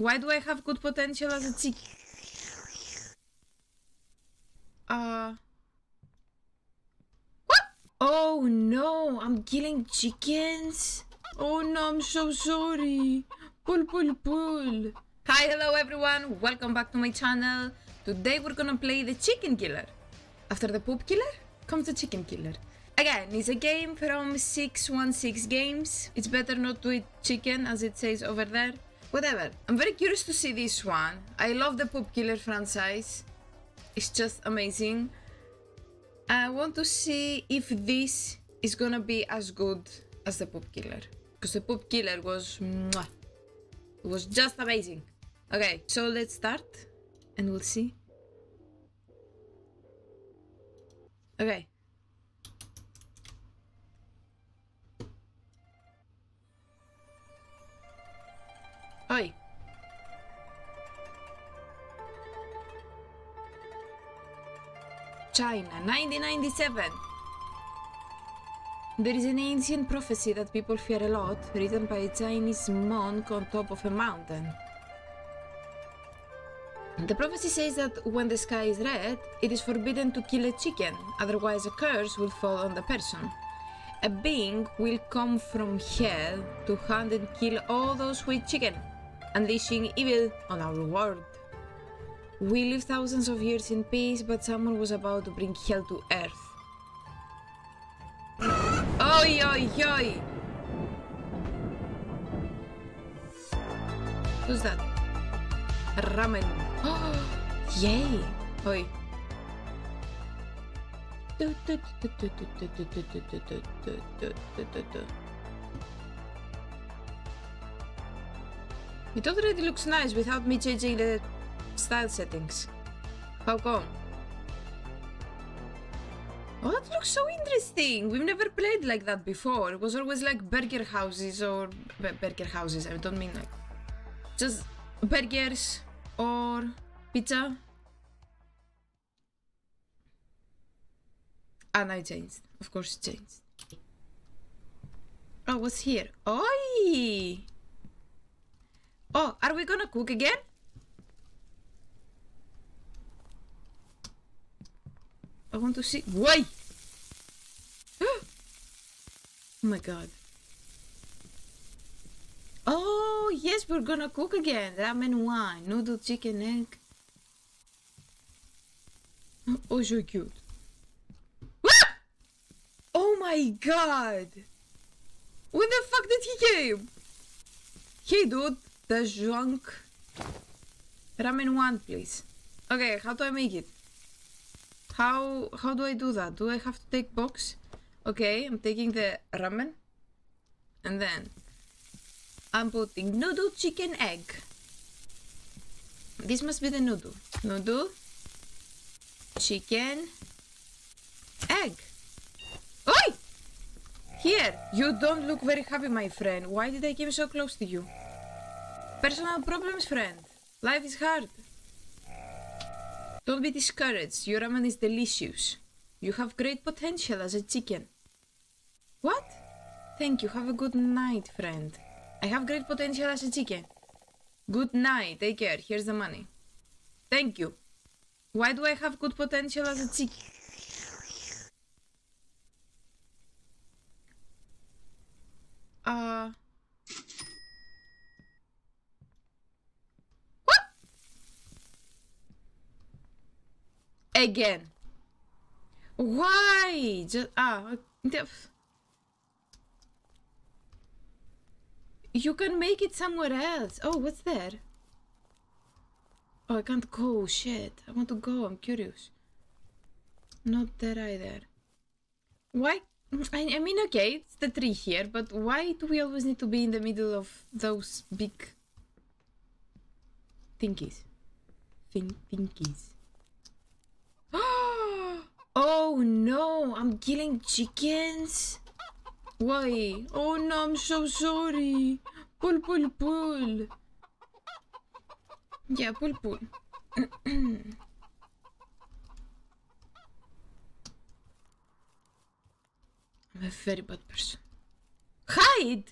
Why do I have good potential as a chicken? What? Oh no, I'm killing chickens. Oh no, I'm so sorry. Pull. Hi, hello everyone. Welcome back to my channel. Today we're gonna play the Chicken Killer. After the Poop Killer comes the Chicken Killer. Again, it's a game from 616 Games. It's better not to eat chicken, as it says over there. Whatever. I'm very curious to see this one. I love the Poop Killer franchise. It's just amazing. I want to see if this is gonna be as good as the Poop Killer, because the Poop Killer was mwah, it was just amazing. Okay, so let's start and we'll see. Okay. Oi. China, 1997. There is an ancient prophecy that people fear a lot, written by a Chinese monk on top of a mountain. The prophecy says that when the sky is red, it is forbidden to kill a chicken, otherwise a curse will fall on the person. A being will come from hell to hunt and kill all those who eat chicken, unleashing evil on our world. We live thousands of years in peace, but someone was about to bring hell to earth. Oi, oi, oi! Who's that? Ramen. Oh, yay! Oi. It already looks nice without me changing the style settings. How come? Oh, that looks so interesting. We've never played like that before. It was always like burger houses or burger houses. I don't mean like just burgers or pizza. And I changed. Of course, it changed. Oh, what's here? Oi! Oh, are we gonna cook again? I want to see. Why? Oh my god. Oh, yes, we're gonna cook again. Ramen wine, noodle, chicken, egg. Oh, so cute. Oh my god! When the fuck did he came? Hey dude, the junk. Ramen one, please. Okay, how do I make it? How do I do that? Do I have to take box? Okay, I'm taking the ramen. And then I'm putting noodle, chicken, egg. This must be the noodle. Noodle, chicken, egg. Oi! Here! You don't look very happy, my friend. Why did I come so close to you? Personal problems, friend. Life is hard. Don't be discouraged. Your ramen is delicious. You have great potential as a chicken. What? Thank you. Have a good night, friend. I have great potential as a chicken. Good night. Take care. Here's the money. Thank you. Why do I have good potential as a chicken? What? Again. Why? Just you can make it somewhere else. Oh, what's there? Oh, I can't go. Shit. I want to go. I'm curious. Not there either. Why? I mean, okay, it's the tree here, but why do we always need to be in the middle of those big thingies? Thingies. Oh no, I'm killing chickens. Why? Oh no, I'm so sorry. Pull. Yeah, pull. I'm a very bad person. Hide!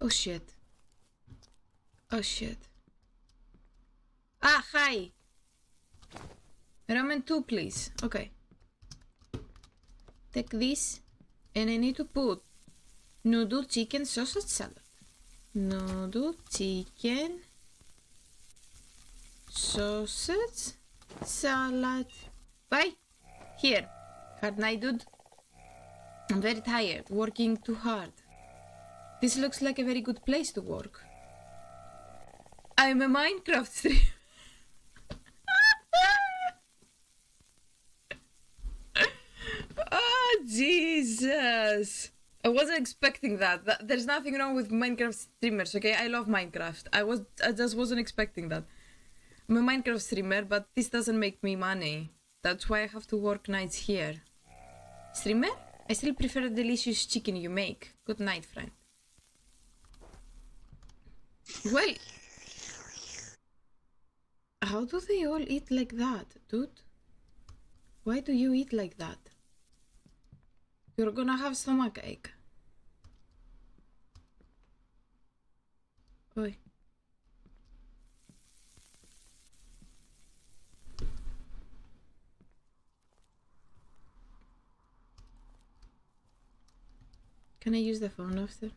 Oh shit. Oh shit. Ah, hi! Ramen 2, please. Okay. Take this. And I need to put noodle chicken sausage salad. Noodle chicken sausage salad. Bye! Here. Hard night, dude. I'm very tired. Working too hard. This looks like a very good place to work. I'm a Minecraft streamer. Oh, Jesus. I wasn't expecting that. There's nothing wrong with Minecraft streamers, okay? I love Minecraft. I just wasn't expecting that. I'm a Minecraft streamer, but this doesn't make me money. That's why I have to work nights here. Streamer? I still prefer the delicious chicken you make. Good night, friend. Well... how do they all eat like that, dude? Why do you eat like that? You're gonna have stomach ache. Oi. Can I use the phone after?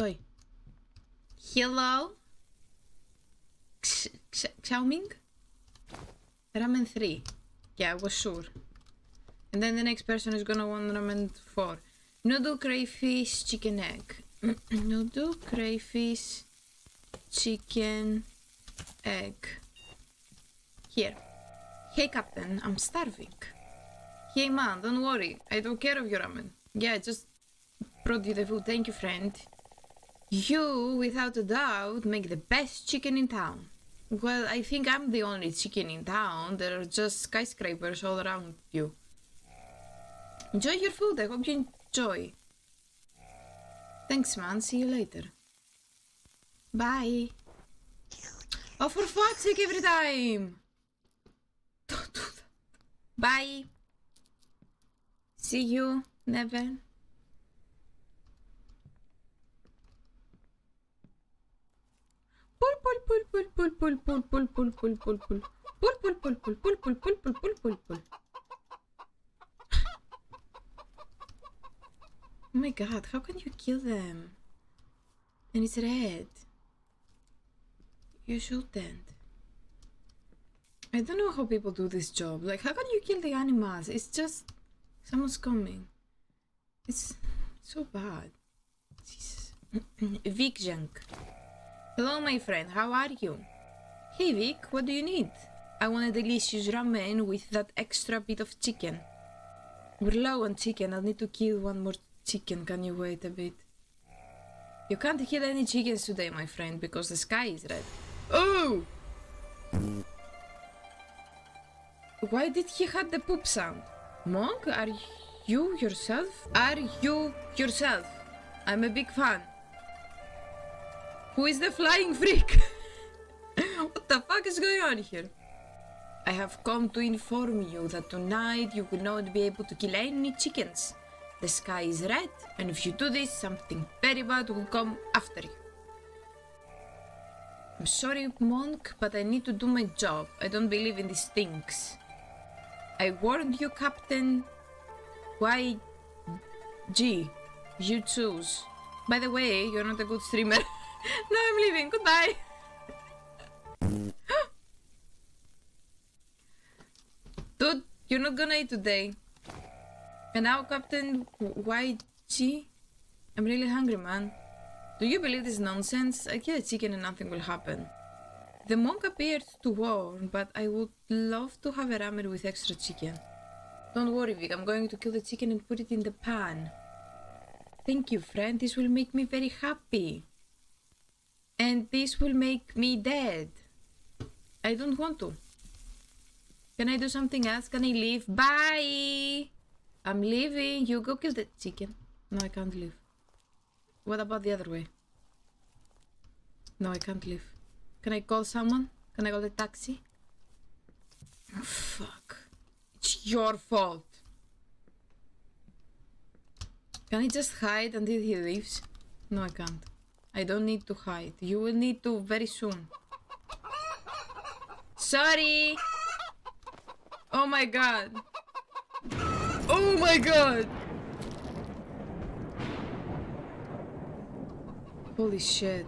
Oi. Hello? Xiaoming? Ramen 3. Yeah, I was sure. And then the next person is gonna want ramen 4. Noodle crayfish chicken egg. Noodle crayfish chicken egg. Here. Hey, Captain, I'm starving. Hey, man, don't worry. I don't care of your ramen. Yeah, I just brought you the food. Thank you, friend. You, without a doubt, make the best chicken in town. Well, I think I'm the only chicken in town. There are just skyscrapers all around you. Enjoy your food. I hope you enjoy. Thanks, man. See you later. Bye. Oh, for fuck's sake, every time! Don't do that. Bye. See you. Never. Pull, pull, pull, pull, pull, pull, pull, pull, pull, pull, pull, pull, pull, pull, pull, pull, pull, pull, pull, pull, pull, pull. Oh my God! How can you kill them? And it's red. You shouldn't. I don't know how people do this job. Like, how can you kill the animals? It's just... someone's coming. It's so bad. Jesus. Vic Junk. Hello, my friend. How are you? Hey, Vic. What do you need? I want a delicious ramen with that extra bit of chicken. We're low on chicken. I'll need to kill one more chicken. Can you wait a bit? You can't kill any chickens today, my friend, because the sky is red. Oh! Why did he have the poop sound? Monk, are you yourself? Are you yourself? I'm a big fan. Who is the flying freak? What the fuck is going on here? I have come to inform you that tonight you will not be able to kill any chickens. The sky is red, and if you do this, something very bad will come after you. I'm sorry, Monk, but I need to do my job. I don't believe in these things. I warned you, Captain YG. You choose. By the way, you're not a good streamer. No, I'm leaving. Goodbye. Dude, you're not gonna eat today. And now, Captain YG, I'm really hungry, man. Do you believe this nonsense? I kill a chicken and nothing will happen. The monk appeared to warn, but I would love to have a ramen with extra chicken. Don't worry, Vic, I'm going to kill the chicken and put it in the pan. Thank you, friend, this will make me very happy. And this will make me dead. I don't want to. Can I do something else? Can I leave? Bye! I'm leaving, you go kill the chicken. No, I can't leave. What about the other way? No, I can't leave. Can I call someone? Can I call the taxi? Oh, fuck. It's your fault. Can I just hide until he leaves? No, I can't. I don't need to hide. You will need to very soon. Sorry! Oh my god. Oh my god! Holy shit.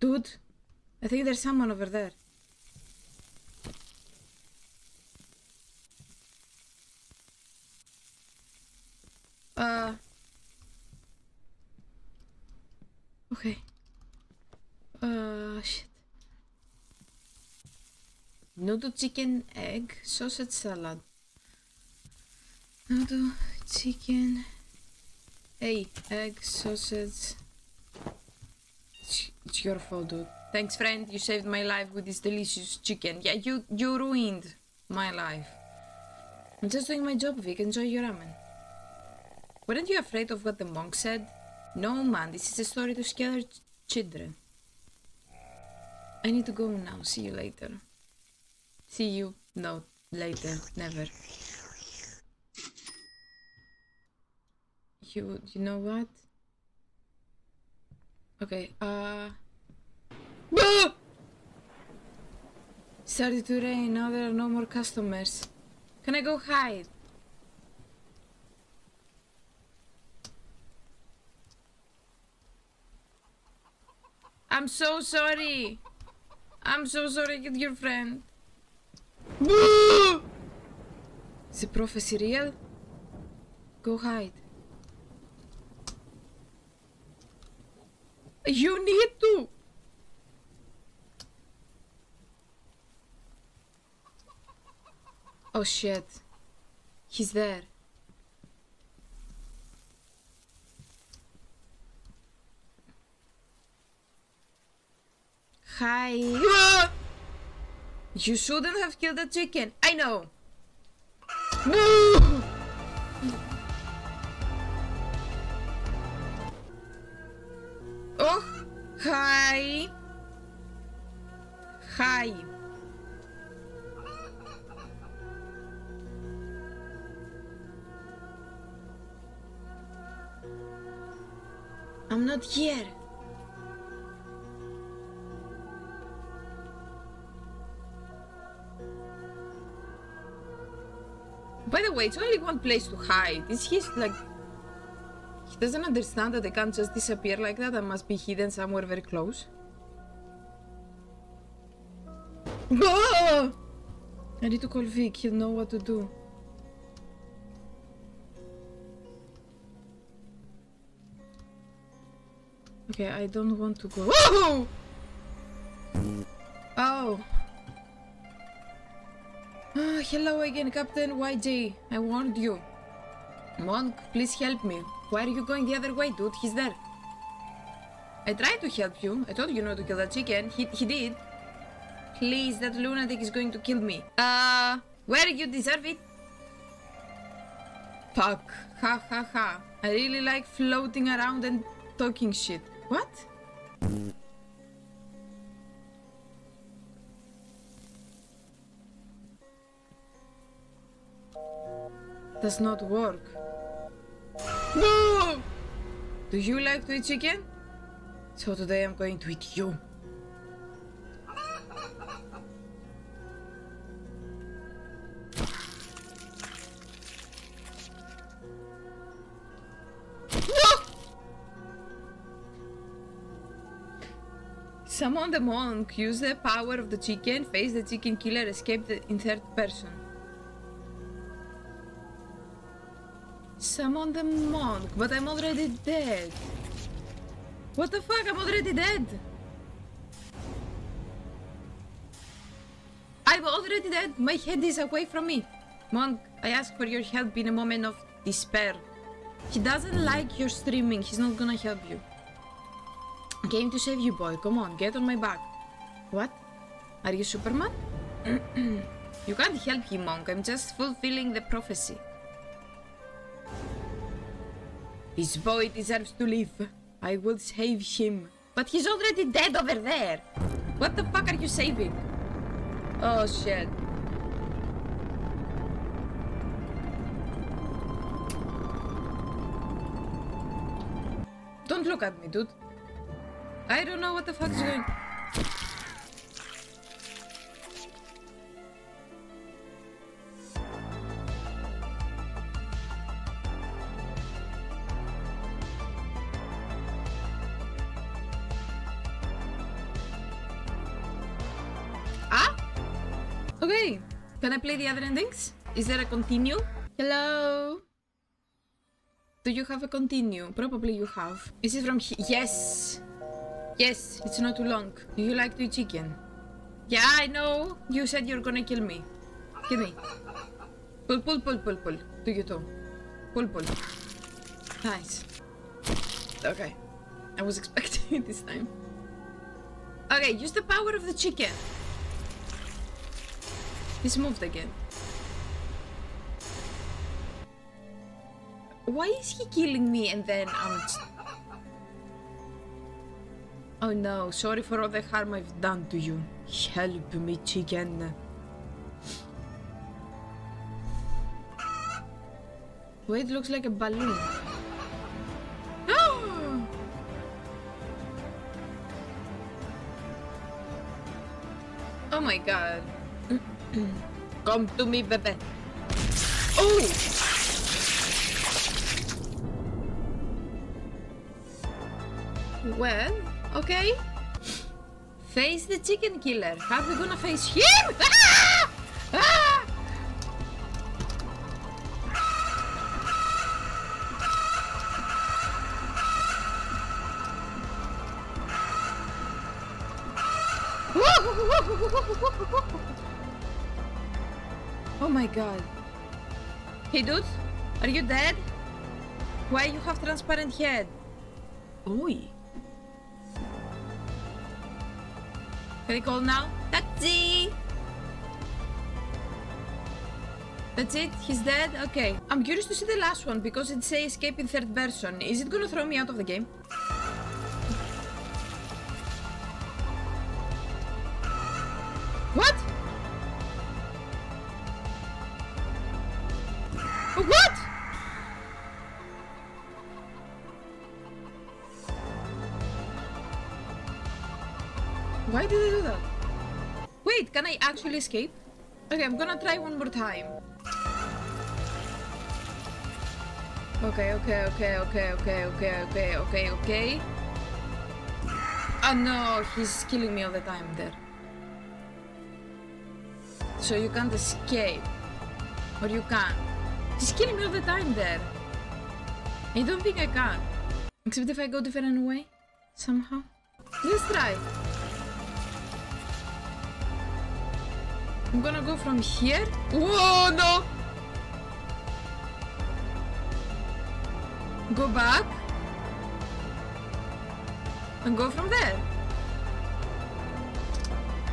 Dude, I think there's someone over there. Okay. Shit. Noodle chicken egg sausage salad. Noodle chicken egg sausage. It's your fault, dude. Thanks, friend. You saved my life with this delicious chicken. Yeah, you ruined my life. I'm just doing my job, Vic. Enjoy your ramen. Weren't you afraid of what the monk said? No, man. This is a story to scare children. I need to go now. See you later. See you. No, later. Never. You know what? Okay, started to rain, now there are no more customers. Can I go hide? I'm so sorry. I'm so sorry, your friend. Is the prophecy real? Go hide. You need to! Oh shit. He's there. Hi! You shouldn't have killed the chicken! I know! No! Oh, hi. Hi. I'm not here. By the way, it's only one place to hide. Is he like... He doesn't understand that I can't just disappear like that. I must be hidden somewhere very close. Ah! I need to call Vic. He'll know what to do. Okay, I don't want to go. Oh! Oh. Oh, hello again, Captain YJ. I warned you. Monk, please help me. Why are you going the other way, dude? He's there. I tried to help you. I told you not to kill that chicken. He did. Please, that lunatic is going to kill me. Where you deserve it? Fuck. Ha ha ha. I really like floating around and talking shit. What? Does not work. No! Do you like to eat chicken? So today I'm going to eat you. No! Summon the monk, use the power of the chicken, face the chicken killer, escape in third person. Summon the monk, but I'm already dead. What the fuck? I'm already dead. I'm already dead. My head is away from me. Monk, I ask for your help in a moment of despair. He doesn't like your streaming. He's not gonna help you. I came to save you, boy. Come on, get on my back. What? Are you Superman? You can't help him, monk. I'm just fulfilling the prophecy. This boy deserves to live. I will save him. But he's already dead over there. What the fuck are you saving? Oh shit. Don't look at me, dude. I don't know what the fuck is going on. Okay, can I play the other endings? Is there a continue? Hello? Do you have a continue? Probably you have. Is it from here? Yes! Yes, it's not too long. Do you like to eat chicken? Yeah, I know. You said you're gonna kill me. Kill me. Pull, pull, pull, pull, pull. Do you too? Pull, pull. Nice. Okay. I was expecting it this time. Okay, use the power of the chicken. He's moved again. Why is he killing me and then I'm... Oh no, sorry for all the harm I've done to you. Help me, chicken. Wait, it looks like a balloon. Oh my god. Come to me, baby. Oh! Well, okay. Face the chicken killer. How are we gonna face him? Ah! Ah! Oh my god. Hey dude, are you dead? Why you have transparent head? Oi. Can I call now? Taxi! That's it? He's dead? Okay. I'm curious to see the last one because it says escape in third person. Is it gonna throw me out of the game? What? What? Why did I do that? Wait, can I actually escape? Okay, I'm gonna try one more time. Okay. Oh no, he's killing me all the time there. So you can't escape. Or you can't. He's killing me all the time there. I don't think I can. Except if I go different way. Somehow. Let's try. I'm gonna go from here. Whoa, no! Go back. And go from there.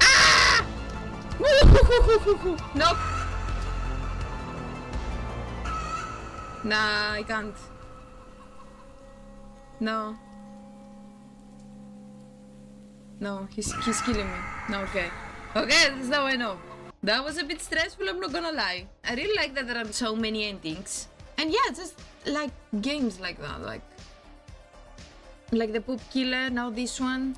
Ah! Nope. Nah, I can't. No. No, he's killing me. No, okay. Okay, that's how I know. That was a bit stressful, I'm not gonna lie. I really like that there are so many endings. And yeah, just like games like that, like the Poop Killer, now this one.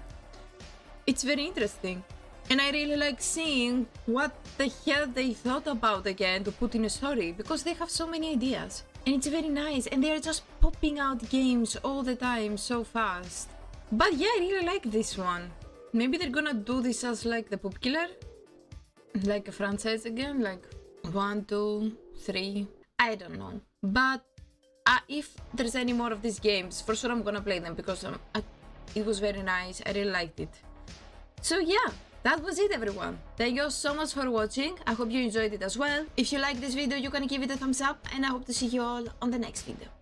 It's very interesting. And I really like seeing what the hell they thought about again to put in a story, because they have so many ideas. And it's very nice, and they are just popping out games all the time so fast. But yeah, I really like this one. Maybe they're gonna do this as like the Poop Killer, like a franchise again, like 1, 2, 3. I don't know. But if there's any more of these games, for sure I'm gonna play them, because it was very nice. I really liked it. So yeah. That was it, everyone. Thank you so much for watching. I hope you enjoyed it as well. If you like this video, you can give it a thumbs up, and I hope to see you all on the next video.